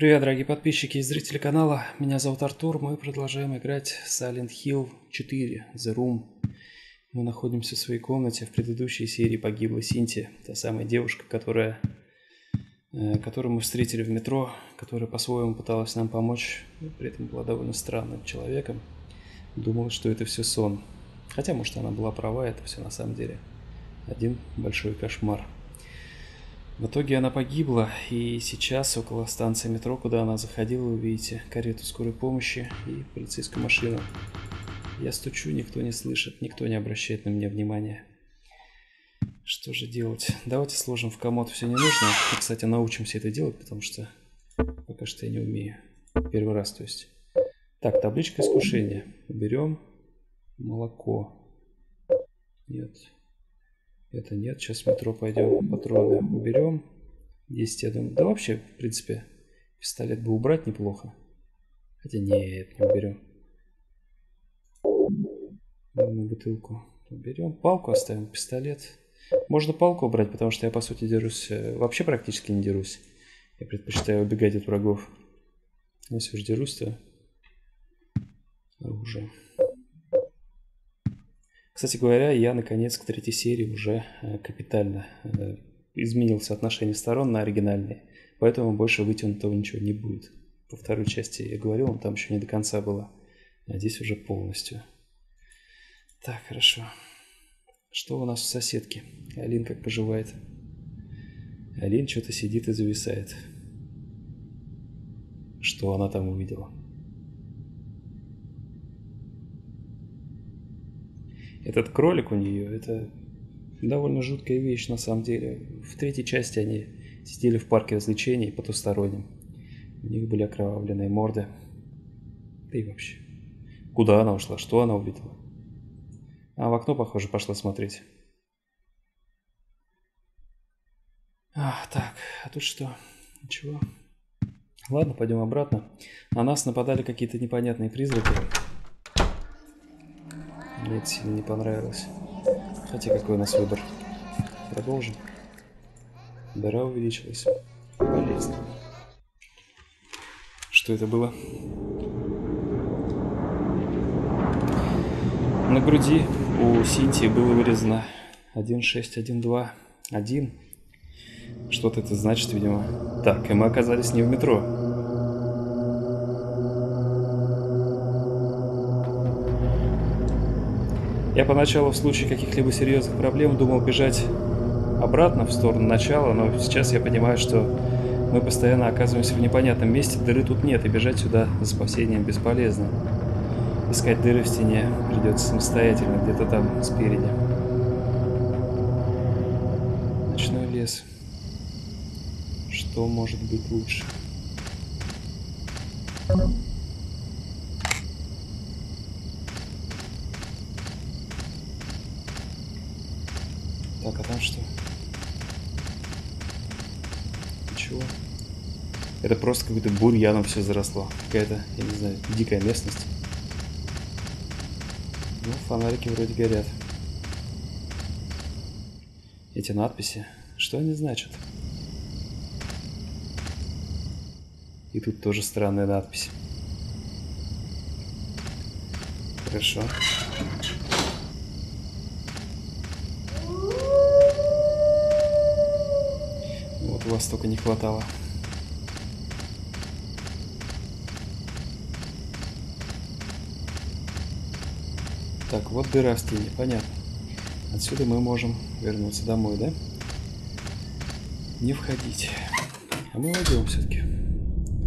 Привет, дорогие подписчики и зрители канала, меня зовут Артур, мы продолжаем играть Silent Hill 4 The Room. Мы находимся в своей комнате, в предыдущей серии погибла Синти, та самая девушка, которую мы встретили в метро, которая по-своему пыталась нам помочь, но при этом была довольно странным человеком, думала, что это все сон. Хотя, может, она была права, это все на самом деле один большой кошмар. В итоге она погибла, и сейчас около станции метро, куда она заходила, вы видите карету скорой помощи и полицейскую машину. Я стучу, никто не слышит, никто не обращает на меня внимания. Что же делать? Давайте сложим в комод все ненужное. И, кстати, научимся это делать, потому что пока что я не умею. Первый раз, то есть. Так, табличка искушения. Берем молоко. Нет. Это нет, сейчас в метро пойдем, патроны уберем. 10, я думаю, да вообще, в принципе, пистолет бы убрать неплохо. Хотя нет, не уберем. Давай бутылку уберем, палку оставим, пистолет. Можно палку убрать, потому что я, по сути, дерусь, вообще практически не дерусь. Я предпочитаю убегать от врагов. Если уж дерусь, то оружие. Кстати говоря, я наконец к третьей серии уже капитально изменил соотношение сторон на оригинальные, поэтому больше вытянутого ничего не будет. По второй части я говорил, он там еще не до конца было, а здесь уже полностью. Так, хорошо. Что у нас в соседке? Алин как поживает? Алин что-то сидит и зависает. Что она там увидела? Этот кролик у нее, это довольно жуткая вещь на самом деле. В третьей части они сидели в парке развлечений потусторонним. У них были окровавленные морды. Да и вообще. Куда она ушла? Что она увидела? А в окно, похоже, пошла смотреть. Так, а тут что? Ничего. Ладно, пойдем обратно. На нас нападали какие-то непонятные призраки. Мне это сильно не понравилось. Хотя какой у нас выбор? Продолжим. Дыра увеличилась. Болезнь. Что это было? На груди у Синти было вырезано 16121. Что-то это значит, видимо. Так, и мы оказались не в метро. Я поначалу в случае каких-либо серьезных проблем думал бежать обратно в сторону начала, но сейчас я понимаю, что мы постоянно оказываемся в непонятном месте, дыры тут нет, и бежать сюда за спасением бесполезно. Искать дыры в стене придется самостоятельно, где-то там спереди. Ночной лес. Что может быть лучше? Так, а там что? Ничего. Это просто какой-то бурьяном все заросло. Какая-то, я не знаю, дикая местность. Ну, фонарики вроде горят. Эти надписи, что они значат? И тут тоже странная надпись. Хорошо. Вас только не хватало. Так, вот дыра в стене, понятно. Отсюда мы можем вернуться домой, да? Не входить. А мы войдем все-таки.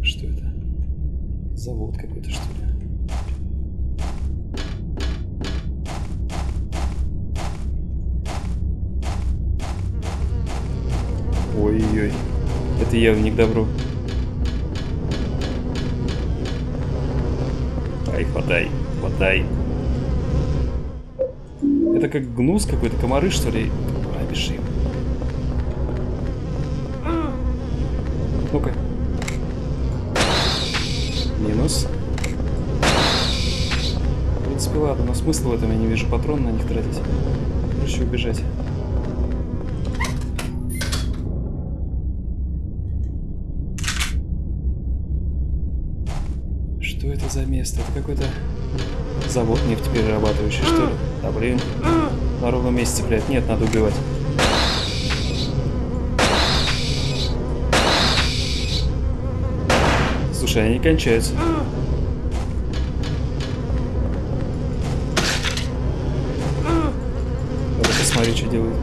Что это? Завод какой-то, что ли? Ой-ой-ой, это явно не к добру. Ай, подай, подай. Это как гнус какой-то, комары, что ли? А, бежим. Ну-ка. Минус. В принципе, ладно, но смысла в этом я не вижу, патроны на них тратить. Проще убежать. Что это за место? Это какой-то завод нефтеперерабатывающий, что ли? Да блин. На ровном месте цеплять. Нет, надо убивать. Слушай, они кончаются. Надо посмотреть, что делают.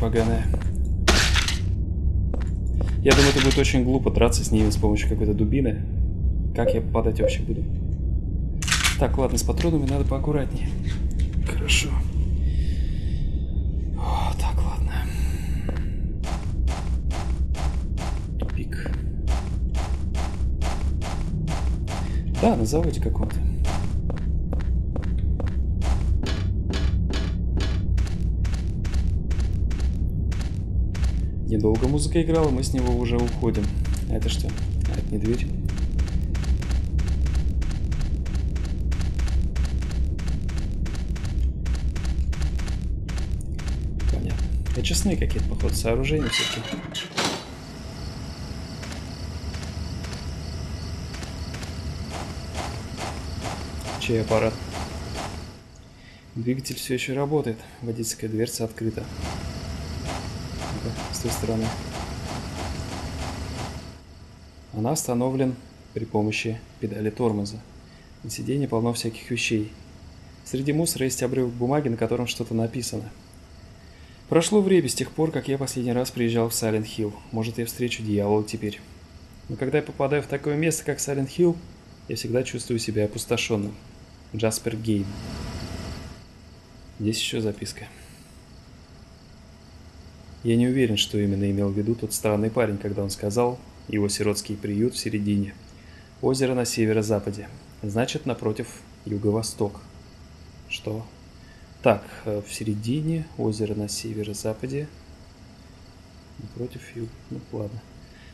Поганая. Я думаю, это будет очень глупо драться с ними с помощью какой-то дубины. Как я попадать вообще буду? Так, ладно, с патронами надо поаккуратнее. Хорошо. О, так, ладно. Тупик. Да, на заводе каком-то. Недолго музыка играла, мы с него уже уходим. А это что? А это не дверь. Понятно. Это честные какие-то, походу, сооружения все-таки. Чей аппарат? Двигатель все еще работает. Водительская дверца открыта. С той стороны. Она остановлен при помощи педали тормоза. На сиденье полно всяких вещей. Среди мусора есть обрывок бумаги, на котором что-то написано. Прошло время с тех пор, как я последний раз приезжал в Silent Hill. Может, я встречу дьявола теперь. Но когда я попадаю в такое место, как Silent Hill, я всегда чувствую себя опустошенным. Jasper Game. Здесь еще записка. Я не уверен, что именно имел в виду тот странный парень, когда он сказал «его сиротский приют в середине, озеро на северо-западе, значит, напротив юго-восток». Что? Так, в середине, озеро на северо-западе, напротив юг... Ну, ладно.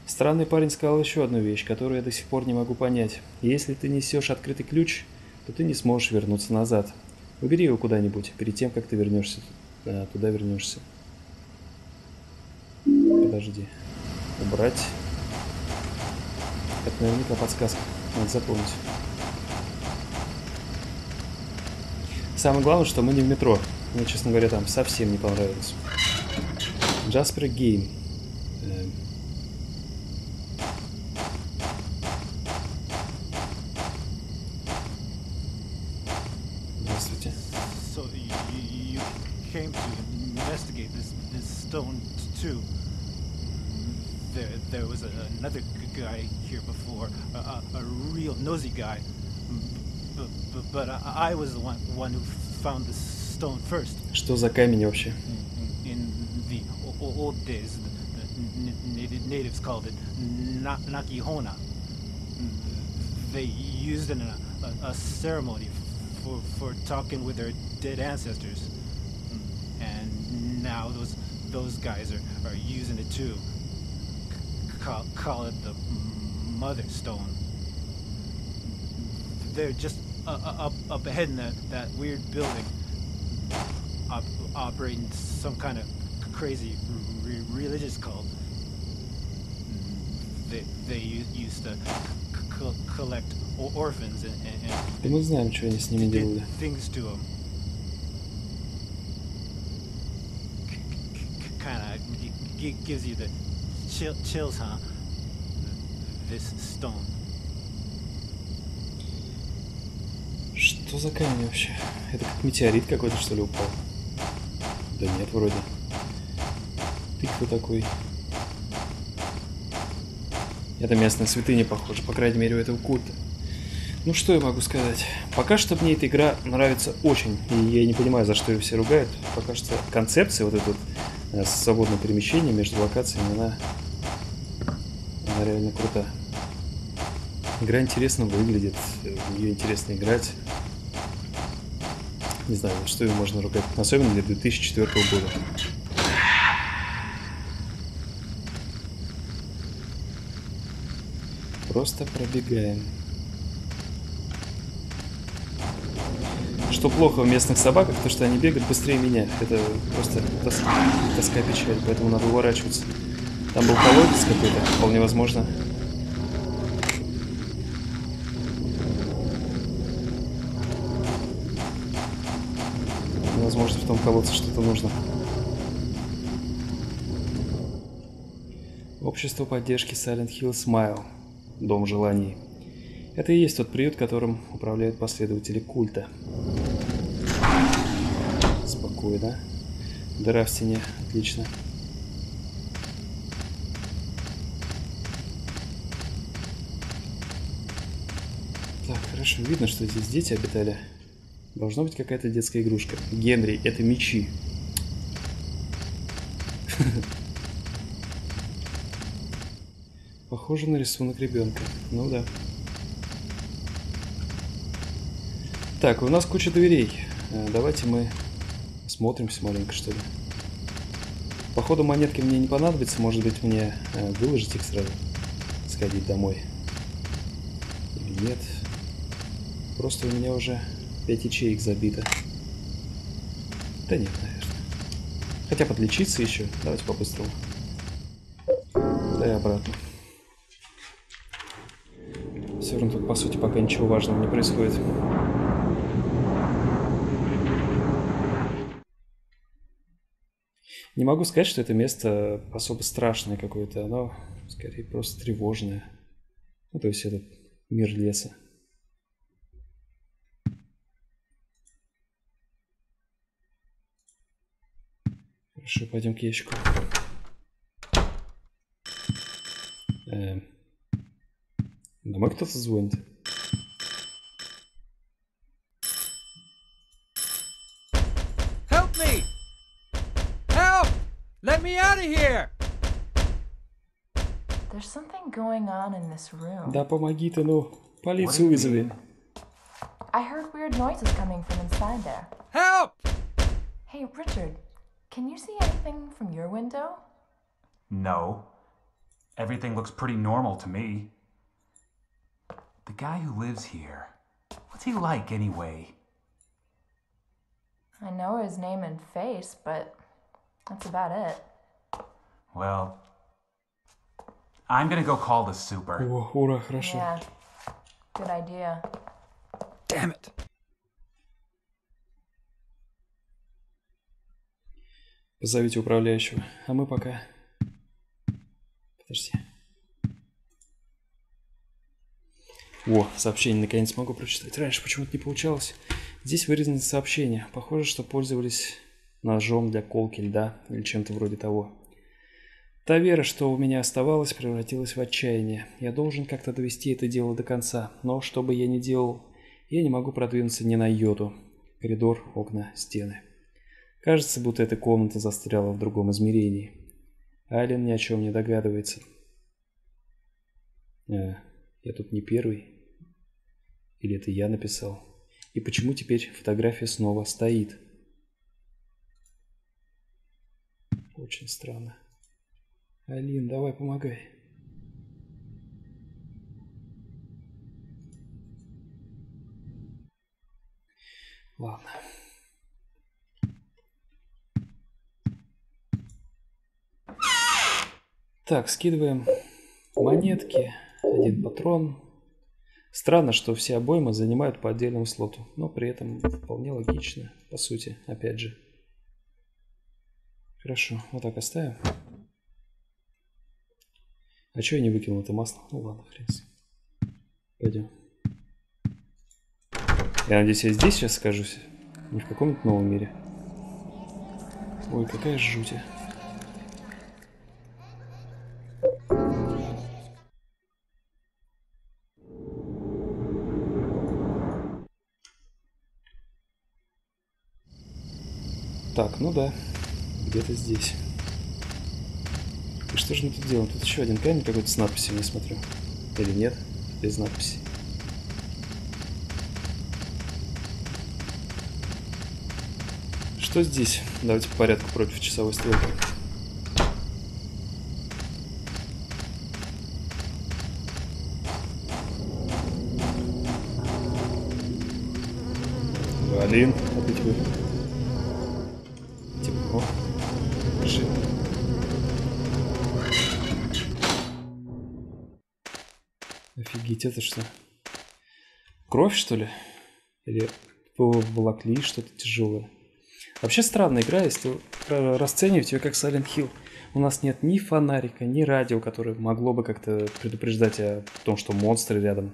Странный парень сказал еще одну вещь, которую я до сих пор не могу понять. Если ты несешь открытый ключ, то ты не сможешь вернуться назад. Убери его куда-нибудь, перед тем, как ты вернешься, туда вернешься. Подожди. Убрать. Это наверняка подсказка. Надо запомнить. Самое главное, что мы не в метро. Мне, честно говоря, там совсем не понравилось. Jasper Game. Здравствуйте. There was another guy here before, a real nosy guy, but I was the one who found the stone first. Что за камень вообще? In the old days, the natives called it Nakihona. They used it in a ceremony for talking with their dead ancestors, and now those guys are using it too. Call it the mother stone. They're just up ahead in that weird building, operating some kind of crazy religious cult. They used to collect orphans and did things to them. Kind of gives you the chills, huh? This stone. Что за камень вообще? Это как метеорит какой-то, что ли, упал? Да нет, вроде. Ты кто такой? Это местная святыня, похоже, по крайней мере, у этого культа. Ну что я могу сказать? Пока что мне эта игра нравится очень, и я не понимаю, за что ее все ругают. Пока что концепция вот эта свободное перемещение между локациями, она реально крута. Игра интересно выглядит, в нее интересно играть. Не знаю, что ее можно ругать, особенно для 2004 года. Просто пробегаем. Что плохо в местных собаках, то что они бегают быстрее меня. Это просто тоска печаль, поэтому надо уворачиваться. Там был колодец какой-то, вполне возможно. Возможно, в том колодце что-то нужно. Общество поддержки Silent Hill Smile. Дом желаний. Это и есть тот приют, которым управляют последователи культа. Спокойно. Дыра в стене. Отлично. Так, хорошо. Видно, что здесь дети обитали. Должна быть какая-то детская игрушка. Генри, это мечи. Похоже на рисунок ребенка. Ну да. Так, у нас куча дверей. Давайте мы осмотримся маленько, что ли. Походу, монетки мне не понадобятся. Может быть, мне выложить их сразу. Сходить домой. Или нет. Просто у меня уже 5 ячеек забито. Да нет, наверное. Хотя подлечиться еще. Давайте по-быстрому. Да и обратно. Все равно тут, по сути, пока ничего важного не происходит. Не могу сказать, что это место особо страшное какое-то. Оно, скорее, просто тревожное. Ну, то есть, это мир леса. Хорошо, пойдем к ящику. Домой кто-то звонит. Help me! Help! Let me out of here! There's something going on in this room. Да помоги ты, ну, полицию вызови. I heard weird noises coming from inside there. Help! Hey, Richard. Can you see anything from your window? No. Everything looks pretty normal to me. The guy who lives here, what's he like anyway? I know his name and face, but that's about it. Well, I'm gonna go call the super. Yeah, good idea. Damn it. Позовите управляющего, а мы пока... Подожди. О, сообщение наконец могу прочитать. Раньше почему-то не получалось. Здесь вырезаны сообщения. Похоже, что пользовались ножом для колки льда или чем-то вроде того. Та вера, что у меня оставалась, превратилась в отчаяние. Я должен как-то довести это дело до конца. Но что бы я ни делал, я не могу продвинуться ни на йоту. Коридор, окна, стены. Кажется, будто эта комната застряла в другом измерении. Ален ни о чем не догадывается. Я тут не первый. Или это я написал? И почему теперь фотография снова стоит? Очень странно. Алин, давай помогай. Ладно. Так, скидываем монетки, один патрон. Странно, что все обоймы занимают по отдельному слоту, но при этом вполне логично, по сути, опять же. Хорошо, вот так оставим. А чё я не выкинул это масло? Ну ладно, хрен. Пойдем. Я надеюсь, я здесь сейчас окажусь, не в каком-то новом мире. Ой, какая жуть. Так, ну да, где-то здесь. И что же мы тут делаем? Тут еще один камень какой-то с надписями, я смотрю. Или нет? Без надписи. Что здесь? Давайте по порядку против часовой стрелки. Блин, опять тепло. Жив. Офигеть, это что? Кровь, что ли? Или поволокли что-то тяжелое? Вообще странная игра, если расценивать ее как Silent Hill. У нас нет ни фонарика, ни радио, которое могло бы как-то предупреждать о том, что монстры рядом.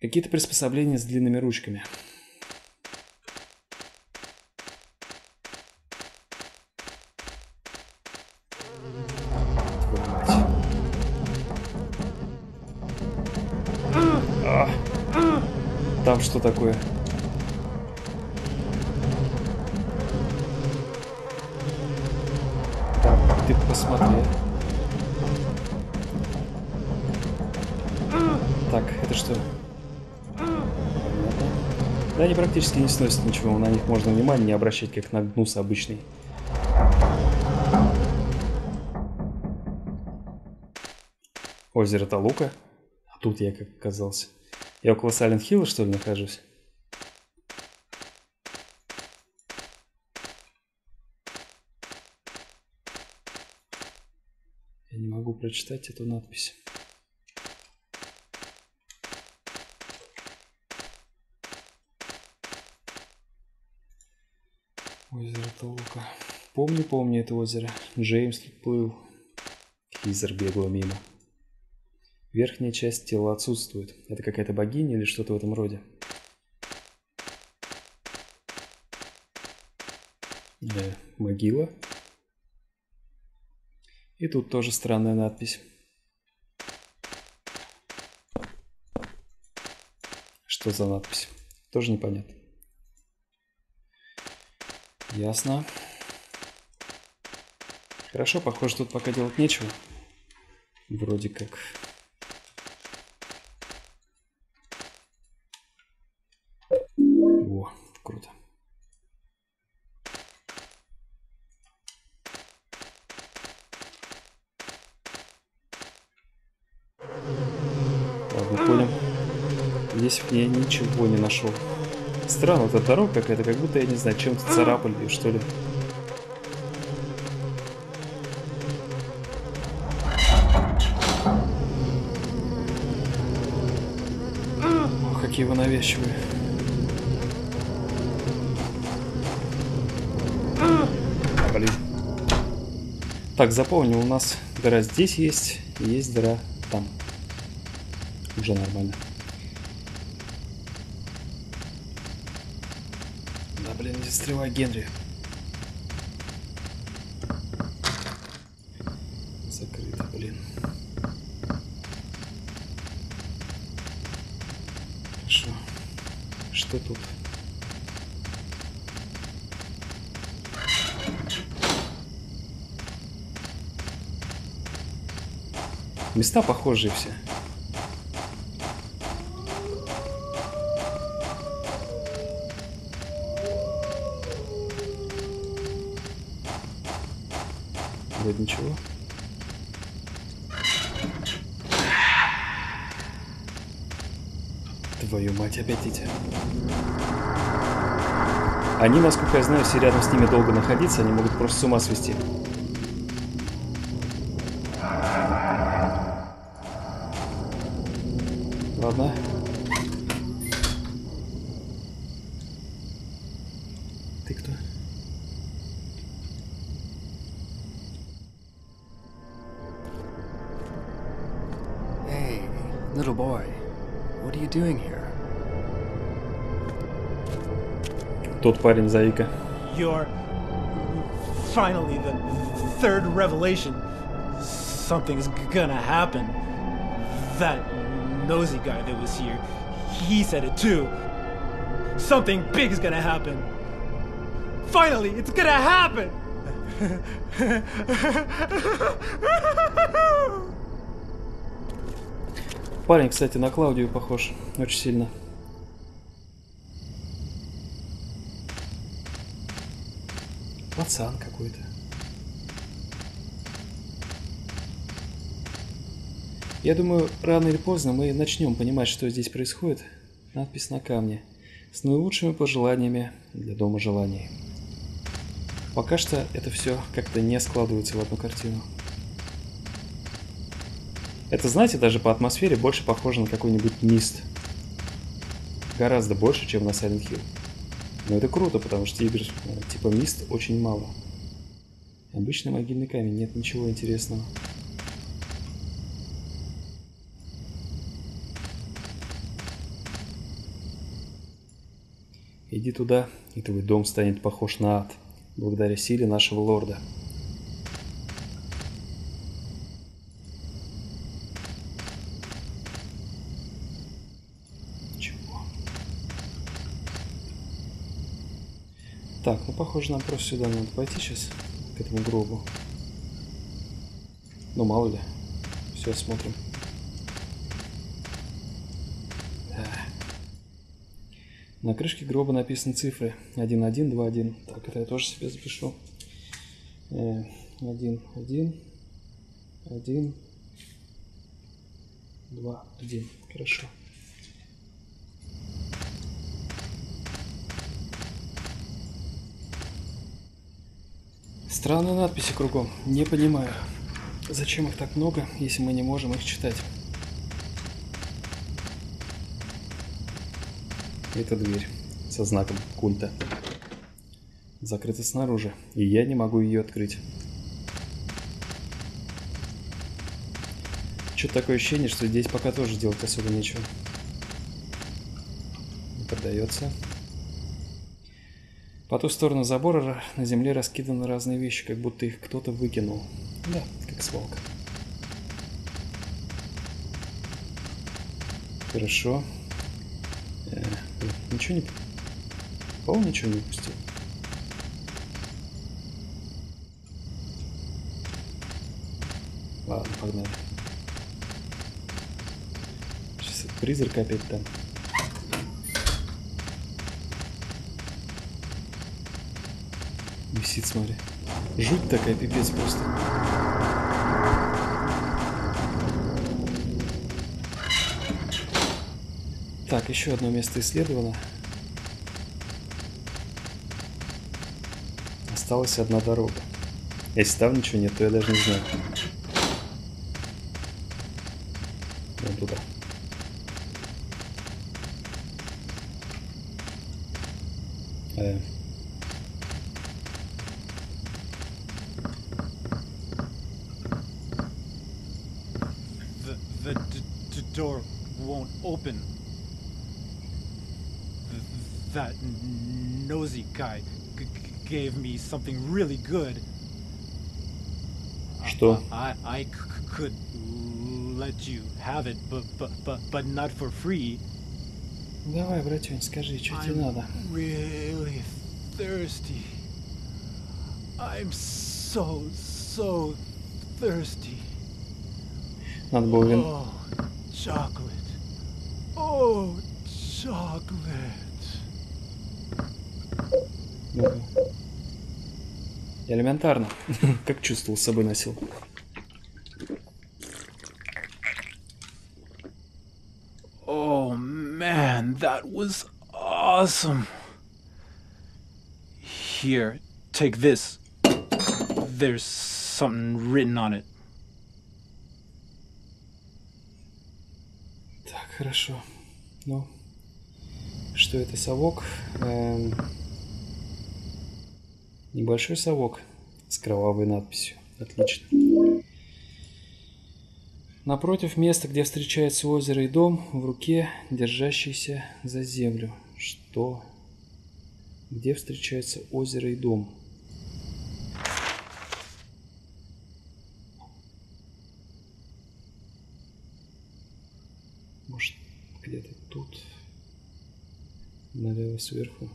Какие-то приспособления с длинными ручками. А, там что такое? Посмотри. Так, это что? Да, они практически не сносят ничего, на них можно внимание не обращать, как на гнус обычный. Озеро Толука. А тут я как оказался. Я около Silent Hill, что ли, нахожусь? Прочитать эту надпись. Озеро Толука. Помню, помню это озеро. Джеймс тут плыл. Хизер бегал мимо. Верхняя часть тела отсутствует. Это какая-то богиня или что-то в этом роде? Да. Могила. И тут тоже странная надпись. Что за надпись? Тоже непонятно. Ясно. Хорошо, похоже, тут пока делать нечего. Вроде как. О, круто. Здесь я ничего не нашел. Странно, эта дорога какая-то, как будто, я не знаю, чем-то царапали, что ли. О, какие вы навязчивые. Блин. Так, запомнил, у нас дыра здесь есть, и есть дыра там. Уже нормально. Блин, не застревай, Генри. Закрыто, блин. Хорошо. Что тут? Места похожие все. Ничего. Твою мать, опять эти. Они, насколько я знаю, все рядом с ними долго находиться, они могут просто с ума свести. Ладно. Ты кто? Little boy, what are you doing here? Тот парень заика. You're finally the third revelation. Something's gonna happen. That nosy guy that was here, he said it too. Something big is gonna happen. Finally, it's gonna happen. Парень, кстати, на Клаудию похож очень сильно. Пацан какой-то. Я думаю, рано или поздно мы начнем понимать, что здесь происходит. Надпись на камне. С наилучшими пожеланиями для Дома желаний. Пока что это все как-то не складывается в одну картину. Это, знаете, даже по атмосфере больше похоже на какой-нибудь мист. Гораздо больше, чем на Silent Hill. Но это круто, потому что игр типа мист очень мало. Обычный могильный камень, нет ничего интересного. Иди туда, и твой дом станет похож на ад, благодаря силе нашего лорда. Чего? Так, ну похоже, нам просто сюда надо пойти сейчас, к этому гробу. Ну мало ли, все осмотрим. На крышке гроба написаны цифры 1121. Так, это я тоже себе запишу. 1121. Хорошо. Странные надписи кругом. Не понимаю, зачем их так много, если мы не можем их читать. Это дверь со знаком культа. Закрыта снаружи, и я не могу ее открыть. Что-то такое ощущение, что здесь пока тоже делать особо нечего. Не поддается. По ту сторону забора на земле раскиданы разные вещи, как будто их кто-то выкинул. Да, как свалка. Хорошо. Ничего не... По-моему, ничего не упустил. Ладно, погнали. Сейчас призрак опять там. Висит, смотри. Жуть такая, пипец просто. Так, еще одно место исследовано. Осталась одна дорога. Если там ничего нет, то я даже не знаю. Вот туда. The door won't open. That nosy guy gave me something really good. Что? I could let you have it, but not for free. Давай, братюнь, скажи, что тебе надо. I'm really thirsty. I'm so thirsty. Надо было вин. Oh, chocolate. Oh, chocolate. Элементарно, как чувствовал, с собой носил. Oh man, that was awesome. Here, take this. There's something written on it. Так, хорошо. Ну, что это, совок? Небольшой совок с кровавой надписью. Отлично. Напротив места, где встречается озеро и дом, в руке, держащийся за землю. Что? Где встречается озеро и дом? Может, где-то тут? Налево сверху.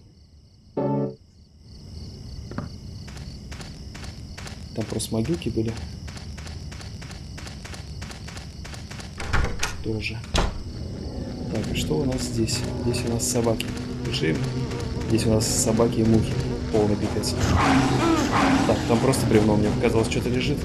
Там просто могилки были. Тоже. Так, и что у нас здесь? Здесь у нас собаки. Пиши. Здесь у нас собаки и мухи. Полный пипец. Так, там просто бревно. Мне показалось, что-то лежит.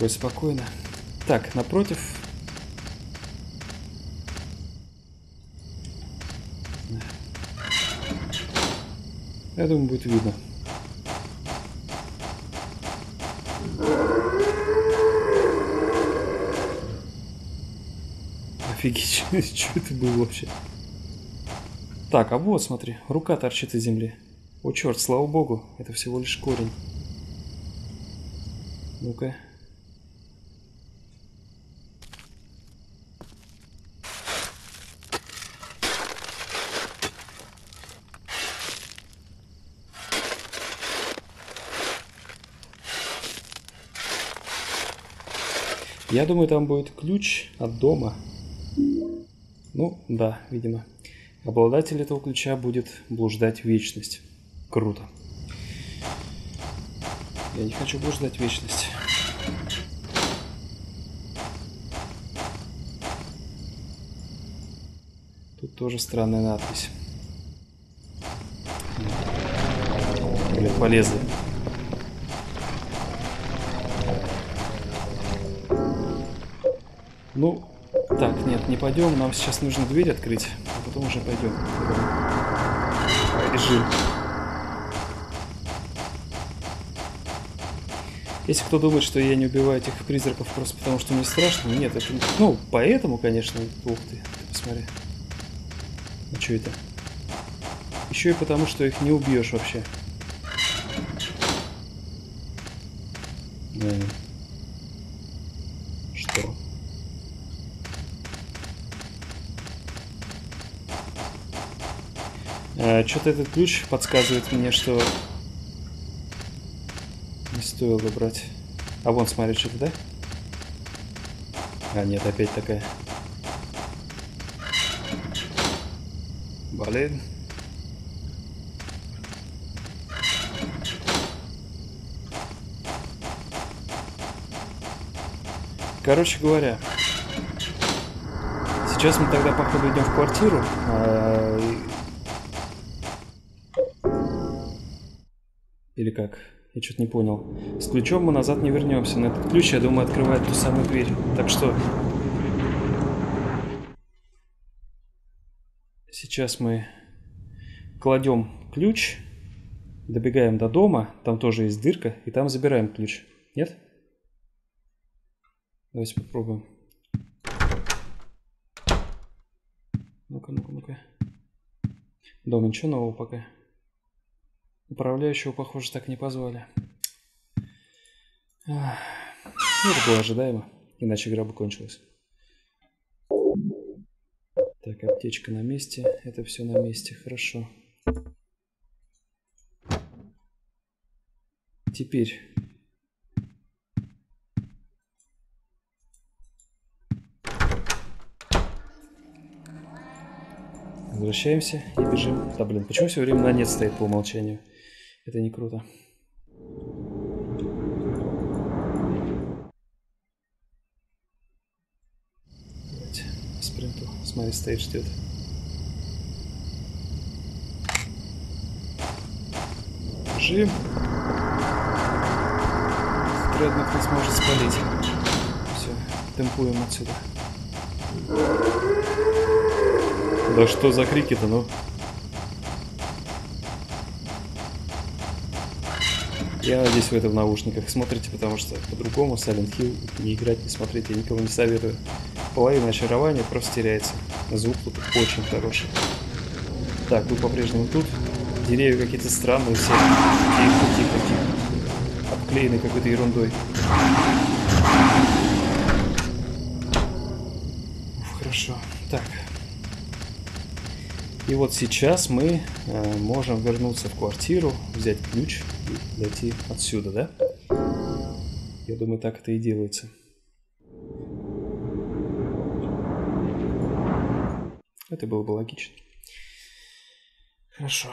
будет спокойно. Так, напротив. Я думаю, будет видно. Офигеть, что это было вообще? Так, а вот, смотри, рука торчит из земли. О, черт, слава богу, это всего лишь корень. Ну-ка. Я думаю, там будет ключ от дома. Ну, да, видимо. Обладатель этого ключа будет блуждать в вечность. Круто. Я не хочу блуждать в вечность. Тут тоже странная надпись. Блин, полезли. Ну, так, нет, не пойдем. Нам сейчас нужно дверь открыть, а потом уже пойдем. Режим. Если кто думает, что я не убиваю этих призраков просто потому, что мне страшно, нет, это... Ну, поэтому, конечно, ух ты, посмотри. Ну, что это? Еще и потому, что их не убьешь вообще. Что? Что-то этот ключ подсказывает мне, что... Стоило бы брать. А вон, смотри, что-то, да? А нет, опять такая. Блин. Короче говоря, сейчас мы тогда, походу, идем в квартиру. Или как? Я что-то не понял. С ключом мы назад не вернемся. Но этот ключ, я думаю, открывает ту самую дверь. Так что... Сейчас мы кладем ключ, добегаем до дома, там тоже есть дырка, и там забираем ключ. Нет? Давайте попробуем. Ну-ка, ну-ка, ну-ка. Дома ничего нового пока. Управляющего, похоже, так и не позвали. Ах, ну, это было ожидаемо, иначе игра бы кончилась. Так, аптечка на месте, это все на месте, хорошо. Теперь... Возвращаемся и бежим. Да, блин, почему все время на нет стоит по умолчанию? Это не круто. Давайте, спринту. Смотри, стоит, ждет. Бежим. Тредмак нас может спалить. Все, темпуем отсюда. Да что за крики-то, ну? Я надеюсь, вы это в наушниках смотрите, потому что по-другому Silent Hill не играть, не смотреть я никому не советую. Половина очарования просто теряется. Звук тут очень хороший. Так, вы по-прежнему тут. Деревья какие-то странные все. Тихо-тихо-тихо. Обклеены какой-то ерундой. Уф, хорошо. Так. И вот сейчас мы можем вернуться в квартиру, взять ключ и дойти отсюда, да? Я думаю, так это и делается. Это было бы логично. Хорошо.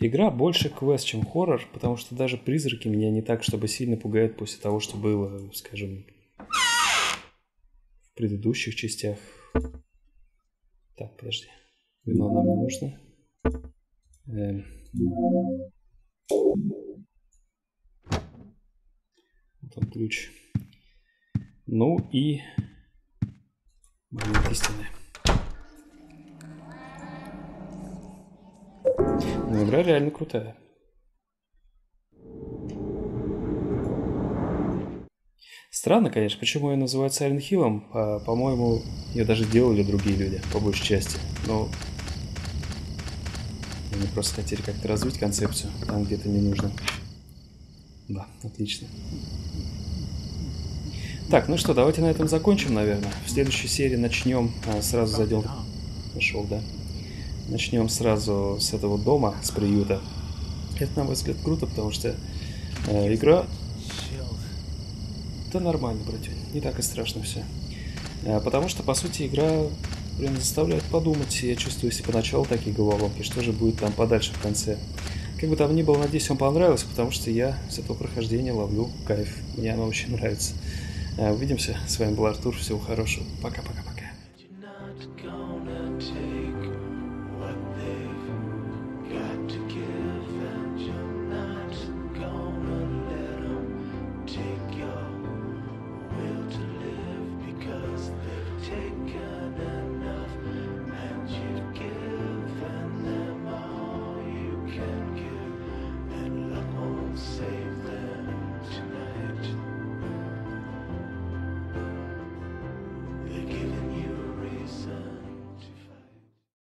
Игра больше квест, чем хоррор, потому что даже призраки меня не так, чтобы сильно пугают после того, что было, скажем, в предыдущих частях. Так, подожди. Вино нам не нужно. Вот ключ. Ну и момент истины. Но игра реально крутая. Странно, конечно, почему ее называют Silent Hill'ом. По-моему, ее даже делали другие люди, по большей части. Но они просто хотели как-то развить концепцию там, где это не нужно. Да, отлично. Так, ну что, давайте на этом закончим, наверное. В следующей серии начнем сразу задел... Пошел, да. Начнем сразу с этого дома, с приюта. Это, на мой взгляд, круто, потому что игра... Да нормально, братья, не так и страшно все. Потому что, по сути, игра прям заставляет подумать. Я чувствую, если поначалу такие головоломки, что же будет там подальше в конце. Как бы там ни было, надеюсь, вам понравилось, потому что я с этого прохождения ловлю кайф. Мне она очень нравится. Увидимся. С вами был Артур. Всего хорошего. Пока-пока-пока.